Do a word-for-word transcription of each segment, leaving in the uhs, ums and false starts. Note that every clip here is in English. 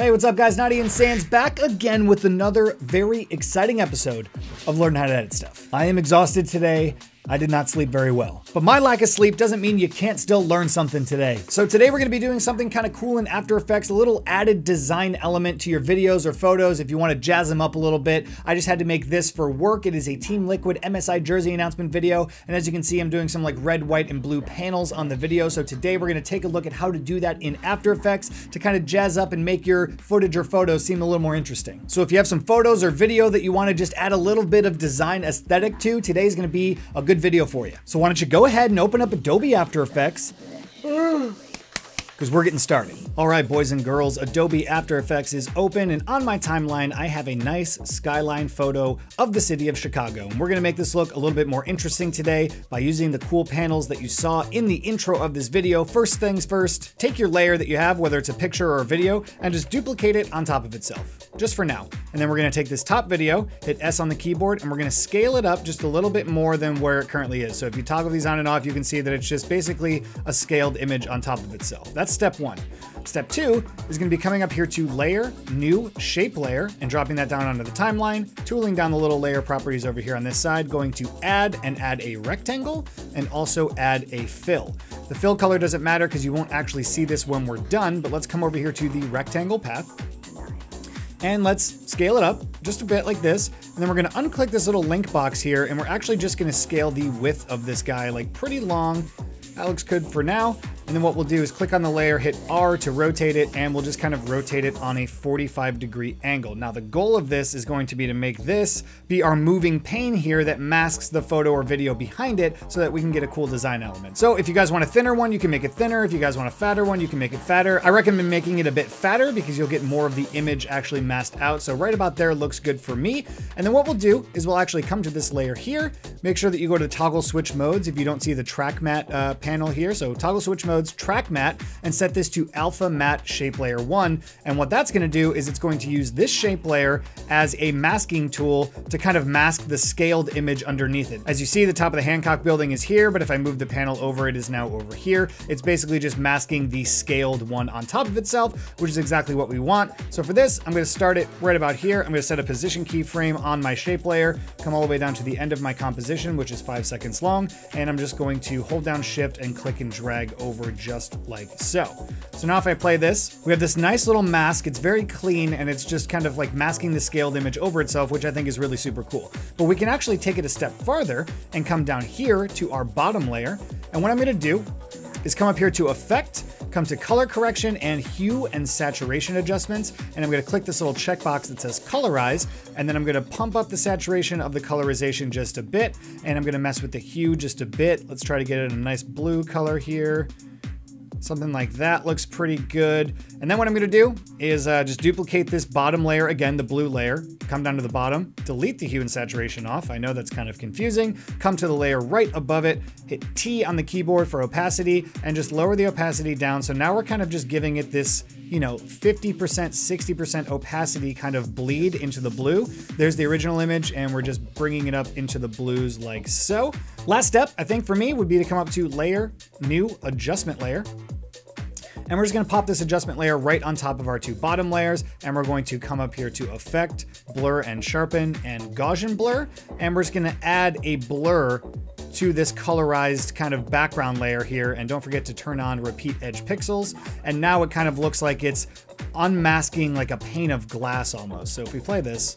Hey, what's up guys? Naughty and Sans back again with another very exciting episode of Learn How to Edit Stuff. I am exhausted today. I did not sleep very well. But my lack of sleep doesn't mean you can't still learn something today. So today we're gonna be doing something kind of cool in After Effects, a little added design element to your videos or photos if you wanna jazz them up a little bit. I just had to make this for work. It is a Team Liquid M S I jersey announcement video. And as you can see, I'm doing some like red, white, and blue panels on the video. So today we're gonna take a look at how to do that in After Effects to kind of jazz up and make your footage or photos seem a little more interesting. So if you have some photos or video that you wanna just add a little bit of design aesthetic to, today's gonna be a good Good video for you. So why don't you go ahead and open up Adobe After Effects, because we're getting started. All right, boys and girls, Adobe After Effects is open, and on my timeline, I have a nice skyline photo of the city of Chicago. And we're gonna make this look a little bit more interesting today by using the cool panels that you saw in the intro of this video. First things first, take your layer that you have, whether it's a picture or a video, and just duplicate it on top of itself, just for now. And then we're gonna take this top video, hit S on the keyboard, and we're gonna scale it up just a little bit more than where it currently is. So if you toggle these on and off, you can see that it's just basically a scaled image on top of itself. That's step one. Step two is gonna be coming up here to Layer, New, Shape Layer, and dropping that down onto the timeline, tooling down the little layer properties over here on this side, going to Add and add a rectangle, and also add a fill. The fill color doesn't matter because you won't actually see this when we're done, but let's come over here to the rectangle path, and let's scale it up just a bit like this. And then we're gonna unclick this little link box here, and we're actually just gonna scale the width of this guy like pretty long. That looks good for now. And then what we'll do is click on the layer, hit R to rotate it, and we'll just kind of rotate it on a forty-five degree angle. Now the goal of this is going to be to make this be our moving pane here that masks the photo or video behind it so that we can get a cool design element. So if you guys want a thinner one, you can make it thinner. If you guys want a fatter one, you can make it fatter. I recommend making it a bit fatter because you'll get more of the image actually masked out. So right about there looks good for me. And then what we'll do is we'll actually come to this layer here. Make sure that you go to toggle switch modes if you don't see the track mat uh, panel here. So toggle switch modes, track mat, and set this to alpha matte shape layer one. And what that's going to do is it's going to use this shape layer as a masking tool to kind of mask the scaled image underneath it. As you see, the top of the Hancock building is here, but if I move the panel over, it is now over here. It's basically just masking the scaled one on top of itself, which is exactly what we want. So for this, I'm going to start it right about here. I'm going to set a position keyframe on my shape layer, come all the way down to the end of my composition, which is five seconds long. And I'm just going to hold down shift and click and drag over just like so. So now if I play this, we have this nice little mask. It's very clean and it's just kind of like masking the scaled image over itself, which I think is really super cool. But we can actually take it a step farther and come down here to our bottom layer. And what I'm gonna do is come up here to Effect, come to Color Correction and Hue and Saturation Adjustments. And I'm gonna click this little checkbox that says Colorize. And then I'm gonna pump up the saturation of the colorization just a bit. And I'm gonna mess with the hue just a bit. Let's try to get it in a nice blue color here. Something like that looks pretty good. And then what I'm gonna do is uh, just duplicate this bottom layer, again, the blue layer, come down to the bottom, delete the hue and saturation off. I know that's kind of confusing. Come to the layer right above it, hit T on the keyboard for opacity, and just lower the opacity down. So now we're kind of just giving it this, you know, fifty percent, sixty percent opacity kind of bleed into the blue. There's the original image, and we're just bringing it up into the blues like so. Last step, I think for me, would be to come up to Layer, New, Adjustment Layer. And we're just gonna pop this adjustment layer right on top of our two bottom layers. And we're going to come up here to Effect, Blur and Sharpen, and Gaussian Blur. And we're just gonna add a blur to this colorized kind of background layer here. And don't forget to turn on Repeat Edge Pixels. And now it kind of looks like it's unmasking like a pane of glass almost. So if we play this,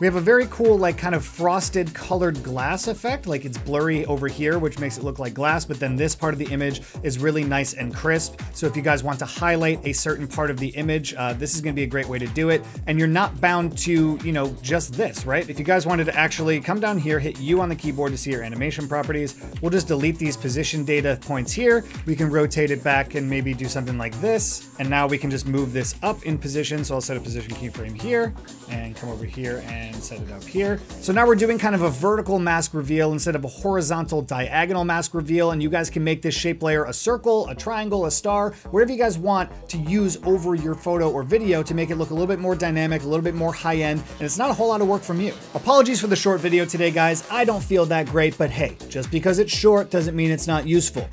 we have a very cool, like kind of frosted colored glass effect. Like it's blurry over here, which makes it look like glass, but then this part of the image is really nice and crisp. So if you guys want to highlight a certain part of the image, uh, this is gonna be a great way to do it. And you're not bound to, you know, just this, right? If you guys wanted to actually come down here, hit U on the keyboard to see your animation properties. We'll just delete these position data points here. We can rotate it back and maybe do something like this. And now we can just move this up in position. So I'll set a position keyframe here and come over here and and set it up here. So now we're doing kind of a vertical mask reveal instead of a horizontal diagonal mask reveal. And you guys can make this shape layer a circle, a triangle, a star, whatever you guys want to use over your photo or video to make it look a little bit more dynamic, a little bit more high end. And it's not a whole lot of work from you. Apologies for the short video today, guys. I don't feel that great, but hey, just because it's short doesn't mean it's not useful.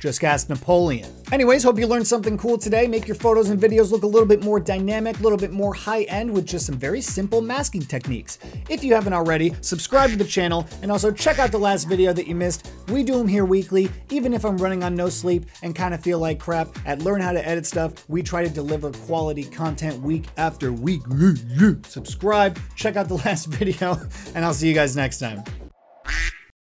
Just ask Napoleon. Anyways, hope you learned something cool today. Make your photos and videos look a little bit more dynamic, a little bit more high-end with just some very simple masking techniques. If you haven't already, subscribe to the channel and also check out the last video that you missed. We do them here weekly, even if I'm running on no sleep and kind of feel like crap. At Learn How to Edit Stuff, we try to deliver quality content week after week. Subscribe, check out the last video, and I'll see you guys next time.